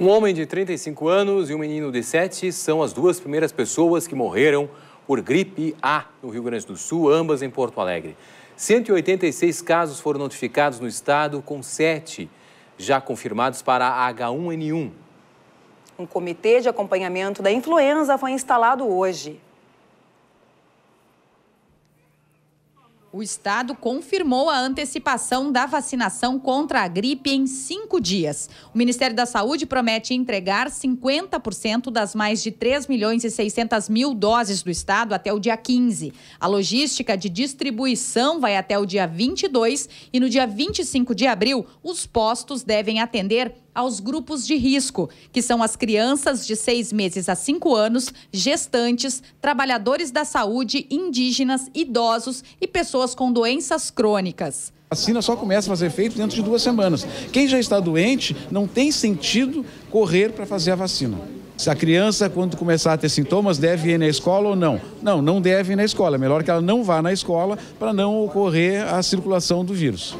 Um homem de 35 anos e um menino de 7 são as duas primeiras pessoas que morreram por gripe A no Rio Grande do Sul, ambas em Porto Alegre. 186 casos foram notificados no estado, com 7 já confirmados para a H1N1. Um comitê de acompanhamento da influenza foi instalado hoje. O estado confirmou a antecipação da vacinação contra a gripe em 5 dias. O Ministério da Saúde promete entregar 50% das mais de 3 milhões e 600 mil doses do estado até o dia 15. A logística de distribuição vai até o dia 22 e no dia 25 de abril os postos devem atender aos grupos de risco, que são as crianças de 6 meses a 5 anos, gestantes, trabalhadores da saúde, indígenas, idosos e pessoas com doenças crônicas. A vacina só começa a fazer efeito dentro de 2 semanas. Quem já está doente não tem sentido correr para fazer a vacina. Se a criança, quando começar a ter sintomas, deve ir na escola ou não? Não, não deve ir na escola. É melhor que ela não vá na escola para não ocorrer a circulação do vírus.